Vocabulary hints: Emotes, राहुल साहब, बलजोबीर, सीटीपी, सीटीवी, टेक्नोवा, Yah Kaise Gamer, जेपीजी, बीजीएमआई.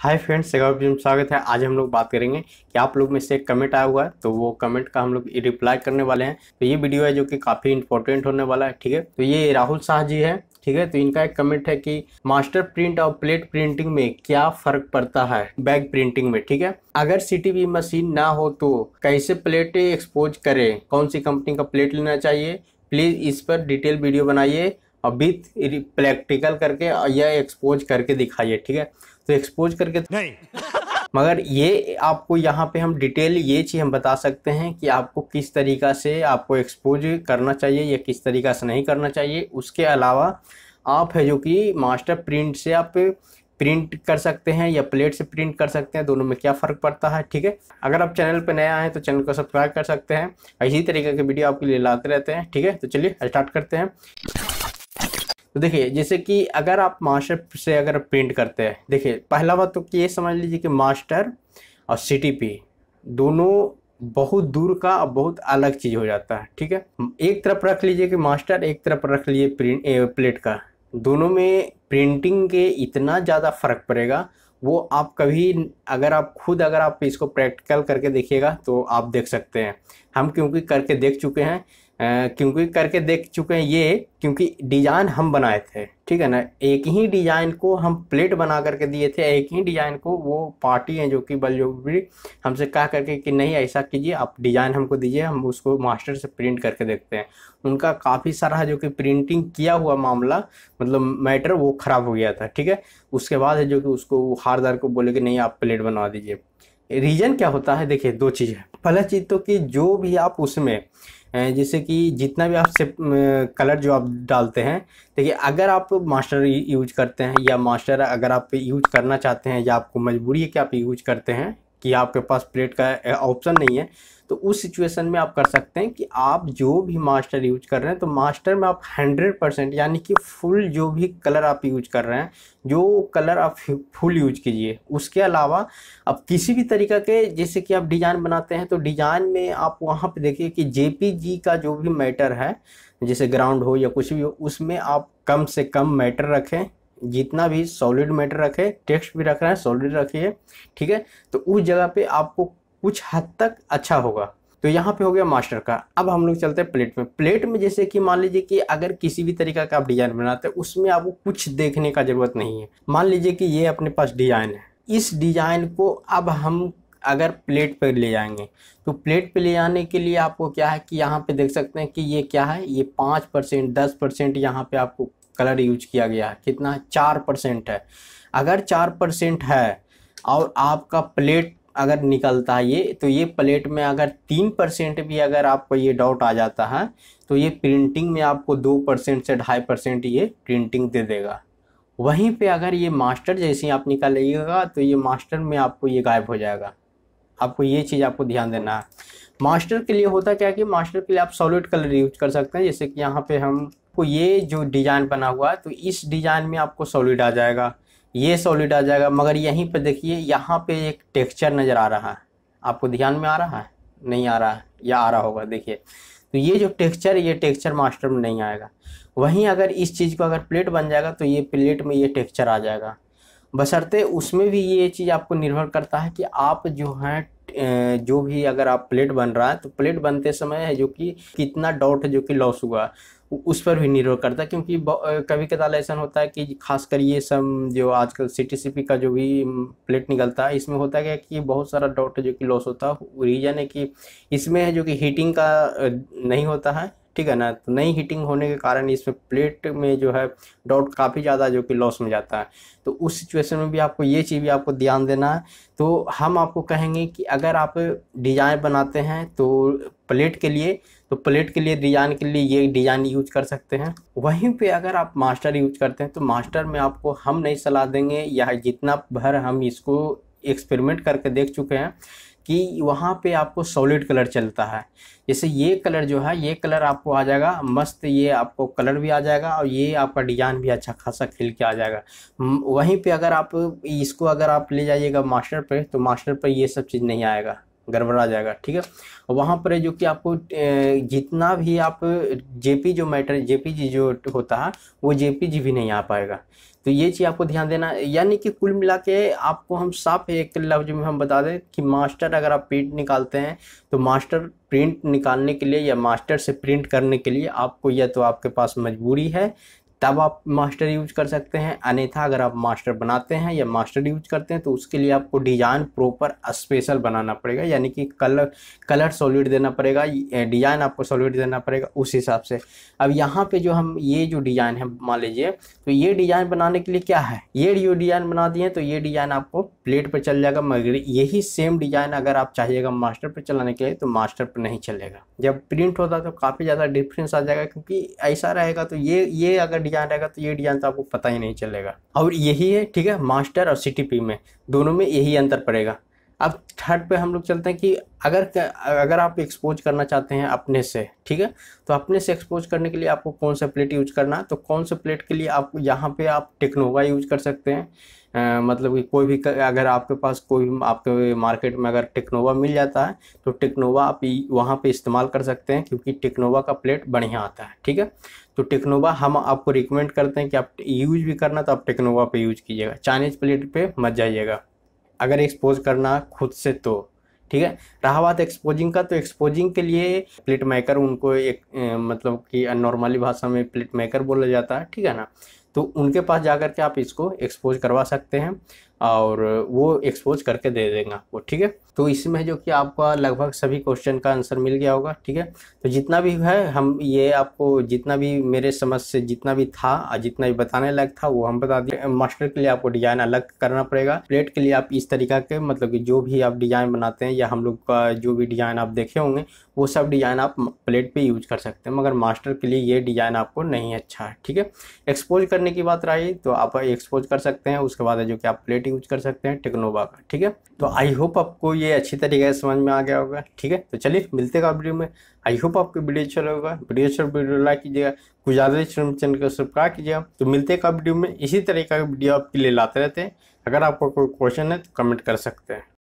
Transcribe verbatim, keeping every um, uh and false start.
Hi friends, स्वागत है। आज हम लोग बात करेंगे कि आप लोग में से एक कमेंट आया हुआ है, तो वो कमेंट का हम लोग रिप्लाई करने वाले हैं। तो ये वीडियो है जो कि काफ़ी इंपॉर्टेंट होने वाला है, ठीक है। तो ये राहुल साहब जी है, ठीक है। तो इनका एक कमेंट है कि मास्टर प्रिंट और प्लेट प्रिंटिंग में क्या फर्क पड़ता है बैग प्रिंटिंग में, ठीक है। अगर सीटीवी मशीन ना हो तो कैसे प्लेटें एक्सपोज करें, कौन सी कंपनी का प्लेट लेना चाहिए, प्लीज़ इस पर डिटेल वीडियो बनाइए और विथ प्रैक्टिकल करके या एक्सपोज करके दिखाइए, ठीक है। तो एक्सपोज करके नहीं, मगर ये आपको यहाँ पे हम डिटेल ये चीज़ हम बता सकते हैं कि आपको किस तरीका से आपको एक्सपोज करना चाहिए या किस तरीका से नहीं करना चाहिए। उसके अलावा आप है जो कि मास्टर प्रिंट से आप प्रिंट कर सकते हैं या प्लेट से प्रिंट कर सकते हैं, दोनों में क्या फ़र्क पड़ता है, ठीक है। अगर आप चैनल पर नया हैं तो चैनल को सब्सक्राइब कर सकते हैं, इसी तरीके के वीडियो आपके लिए लाते रहते हैं, ठीक है। तो चलिए स्टार्ट करते हैं। तो देखिए, जैसे कि अगर आप मास्टर से अगर प्रिंट करते हैं, देखिए पहला बात तो कि ये समझ लीजिए कि मास्टर और सीटीपी दोनों बहुत दूर का और बहुत अलग चीज़ हो जाता है, ठीक है। एक तरफ रख लीजिए कि मास्टर, एक तरफ रख लीजिए प्रिंट प्लेट का, दोनों में प्रिंटिंग के इतना ज़्यादा फर्क पड़ेगा वो आप कभी अगर आप खुद अगर आप इसको प्रैक्टिकल करके देखिएगा तो आप देख सकते हैं। हम क्योंकि करके देख चुके हैं आ, क्योंकि करके देख चुके हैं ये क्योंकि डिज़ाइन हम बनाए थे, ठीक है ना। एक ही डिज़ाइन को हम प्लेट बना करके दिए थे, एक ही डिज़ाइन को वो पार्टी हैं जो कि बलजोबीर हमसे कहा करके कि नहीं ऐसा कीजिए, आप डिज़ाइन हमको दीजिए, हम उसको मास्टर से प्रिंट करके देखते हैं। उनका काफ़ी सारा जो कि प्रिंटिंग किया हुआ मामला मतलब मैटर वो ख़राब हो गया था, ठीक है। उसके बाद है जो कि उसको हारदार को बोले कि नहीं आप प्लेट बनवा दीजिए। रीज़न क्या होता है, देखिए दो चीज़ है। पहला चीज़ तो कि जो भी आप उसमें जैसे कि जितना भी आप से कलर जो आप डालते हैं, देखिए अगर आप मास्टर यूज करते हैं या मास्टर अगर आप यूज करना चाहते हैं या आपको मजबूरी है कि आप यूज करते हैं कि आपके पास प्लेट का ऑप्शन नहीं है, तो उस सिचुएशन में आप कर सकते हैं कि आप जो भी मास्टर यूज कर रहे हैं तो मास्टर में आप हंड्रेड परसेंट यानी कि फुल जो भी कलर आप यूज कर रहे हैं, जो कलर आप फुल यूज कीजिए। उसके अलावा आप किसी भी तरीका के जैसे कि आप डिज़ाइन बनाते हैं तो डिज़ाइन में आप वहाँ पे देखिए कि जेपीजी का जो भी मैटर है जैसे ग्राउंड हो या कुछ भी हो, उसमें आप कम से कम मैटर रखें, जितना भी सॉलिड मैटर रखें, टेक्स्ट भी रख रहे हैं सॉलिड रखिए, ठीक है। तो उस जगह पे आपको कुछ हद तक अच्छा होगा। तो यहाँ पे हो गया मास्टर का। अब हम लोग चलते हैं प्लेट में। प्लेट में जैसे कि मान लीजिए कि अगर किसी भी तरीका का आप डिज़ाइन बनाते हैं उसमें आपको कुछ देखने का ज़रूरत नहीं है। मान लीजिए कि ये अपने पास डिज़ाइन है, इस डिज़ाइन को अब हम अगर प्लेट पर ले जाएंगे तो प्लेट पे ले जाने के लिए आपको क्या है कि यहाँ पर देख सकते हैं कि ये क्या है, ये पाँच परसेंट दस परसेंट यहाँ पर आपको कलर यूज किया गया है, कितना चार परसेंट है। अगर चार परसेंट है और आपका प्लेट अगर निकलता है ये, तो ये प्लेट में अगर तीन परसेंट भी अगर आपको ये डाउट आ जाता है तो ये प्रिंटिंग में आपको दो परसेंट से ढाई परसेंट ये प्रिंटिंग दे देगा। वहीं पे अगर ये मास्टर जैसे आप निकालिएगा तो ये मास्टर में आपको ये गायब हो जाएगा। आपको ये चीज़ आपको ध्यान देना है। मास्टर के लिए होता क्या कि मास्टर के लिए आप सॉलिड कलर यूज कर सकते हैं, जैसे कि यहाँ पे हम को ये जो डिज़ाइन बना हुआ है तो इस डिज़ाइन में आपको सॉलिड आ जाएगा, ये सॉलिड आ जाएगा, मगर यहीं पे देखिए यहाँ पे एक टेक्सचर नज़र आ रहा है। आपको ध्यान में आ रहा है, नहीं आ रहा है या आ रहा होगा, देखिए तो ये जो टेक्सचर ये टेक्सचर मास्टर में नहीं आएगा। वहीं अगर इस चीज़ को अगर प्लेट बन जाएगा तो ये प्लेट में ये टेक्सचर आ जाएगा। बशर्ते उसमें भी ये चीज़ आपको निर्भर करता है कि आप जो हैं जो भी अगर आप प्लेट बन रहा है तो प्लेट बनते समय है जो कि कितना डॉट जो कि लॉस हुआ उस पर भी निर्भर करता है, क्योंकि कभी कदार ऐसा होता है कि खासकर ये सब जो आजकल सीटीपी का जो भी प्लेट निकलता है इसमें होता है कि बहुत सारा डॉट जो कि लॉस होता है। रीजन है कि इसमें है जो कि हीटिंग का नहीं होता है, ठीक है ना। तो नई हीटिंग होने के कारण इसमें प्लेट में जो है डॉट काफ़ी ज़्यादा जो कि लॉस में जाता है। तो उस सिचुएशन में भी आपको ये चीज़ भी आपको ध्यान देना है। तो हम आपको कहेंगे कि अगर आप डिज़ाइन बनाते हैं तो प्लेट के लिए तो प्लेट के लिए डिज़ाइन के लिए ये डिज़ाइन यूज कर सकते हैं। वहीं पे अगर आप मास्टर यूज करते हैं तो मास्टर में आपको हम नहीं सलाह देंगे, या जितना भर हम इसको एक्सपेरिमेंट करके देख चुके हैं कि वहाँ पे आपको सॉलिड कलर चलता है। जैसे ये कलर जो है ये कलर आपको आ जाएगा मस्त, ये आपको कलर भी आ जाएगा और ये आपका डिज़ाइन भी अच्छा खासा खिल के आ जाएगा। वहीं पे अगर आप इसको अगर आप ले जाइएगा मास्टर पे तो मास्टर पे ये सब चीज़ नहीं आएगा, गड़बड़ा जाएगा, ठीक है। वहाँ पर जो कि आपको जितना भी आप जेपी जो मैटर जेपीजी जो होता है वो जेपीजी भी नहीं आ पाएगा। तो तो ये चीज़ आपको ध्यान देना, यानी कि कुल मिला के आपको हम साफ एक लफ्ज में हम बता दें कि मास्टर अगर आप प्रिंट निकालते हैं तो मास्टर प्रिंट निकालने के लिए या मास्टर से प्रिंट करने के लिए आपको या तो आपके पास मजबूरी है तब आप मास्टर यूज कर सकते हैं, अन्यथा अगर आप मास्टर बनाते हैं या मास्टर यूज करते हैं तो उसके लिए आपको डिज़ाइन प्रॉपर स्पेशल बनाना पड़ेगा, यानी कि कलर कलर सॉलिड देना पड़ेगा, डिज़ाइन आपको सॉलिड देना पड़ेगा उस हिसाब से। अब यहाँ पे जो हम ये जो डिज़ाइन है मान लीजिए, तो ये डिज़ाइन बनाने के लिए क्या है, ये जो डिज़ाइन बना दिए तो ये डिज़ाइन आपको प्लेट पर चल जाएगा, मगर यही सेम डिज़ाइन अगर आप चाहिएगा मास्टर पर चलाने के लिए तो मास्टर पर नहीं चलेगा। जब प्रिंट होता तो काफ़ी ज़्यादा डिफरेंस आ जाएगा, क्योंकि ऐसा रहेगा तो ये ये अगर डिजाइन रहेगा तो ये डिजाइन तो आपको पता ही नहीं चलेगा। और यही है, ठीक है, मास्टर और सीटीपी में दोनों में यही अंतर पड़ेगा। अब थर्ड पे हम लोग चलते हैं कि अगर अगर आप एक्सपोज करना चाहते हैं अपने से, ठीक है, तो अपने से एक्सपोज करने के लिए आपको कौन सा प्लेट यूज करना है, तो कौन से प्लेट के लिए आप यहाँ पे आप टेक्नोवा यूज कर सकते हैं। आ, मतलब कि कोई भी कर, अगर आपके पास कोई भी आपके मार्केट में अगर टेक्नोवा मिल जाता है तो टेक्नोवा आप वहाँ पे इस्तेमाल कर सकते हैं, क्योंकि टेक्नोवा का प्लेट बढ़िया आता है, ठीक है। तो टेक्नोवा हम आपको रिकमेंड करते हैं कि आप यूज भी करना तो आप टेक्नोवा पर यूज कीजिएगा, चाइनीज प्लेट पर मत जाइएगा अगर एक्सपोज करना खुद से तो, ठीक है। रहा बात एक्सपोजिंग का, तो एक्सपोजिंग के लिए प्लेट मेकर, उनको एक ए, मतलब कि नॉर्मली भाषा में प्लेट मेकर बोला जाता है, ठीक है ना, तो उनके पास जाकर के आप इसको एक्सपोज करवा सकते हैं और वो एक्सपोज करके दे देंगे आपको, ठीक है। तो इसमें जो कि आपका लगभग सभी क्वेश्चन का आंसर मिल गया होगा, ठीक है। तो जितना भी है हम ये आपको जितना भी मेरे समझ से जितना भी था और जितना भी बताने लायक था वो हम बता दिए। मास्टर के लिए आपको डिजाइन अलग करना पड़ेगा, प्लेट के लिए आप इस तरीका के मतलब कि जो भी आप डिजाइन बनाते हैं या हम लोग का जो भी डिजाइन आप देखे होंगे वो सब डिजाइन आप प्लेट पर यूज कर सकते हैं, मगर मास्टर के लिए ये डिजाइन आपको नहीं अच्छा है, ठीक है। एक्सपोज करने की बात रही तो आप एक्सपोज कर सकते हैं, उसके बाद जो कि आप प्लेट यूज कर सकते हैं टेक्नोवा का, ठीक है। तो आई होप आपको ये अच्छी तरीके से समझ में आ गया होगा, ठीक है। तो चलिए मिलते हैं वीडियो में। आई होप आपको वीडियो अच्छा लगेगा, वीडियो अच्छा वीडियो लाइक कीजिएगा, कुछ ज़्यादा चैनल को सब्सक्राइब कीजिएगा। तो मिलते हैं वीडियो में, इसी तरीके का वीडियो आपके लिए लाते रहते हैं। अगर आपको कोई क्वेश्चन है तो कमेंट कर सकते हैं।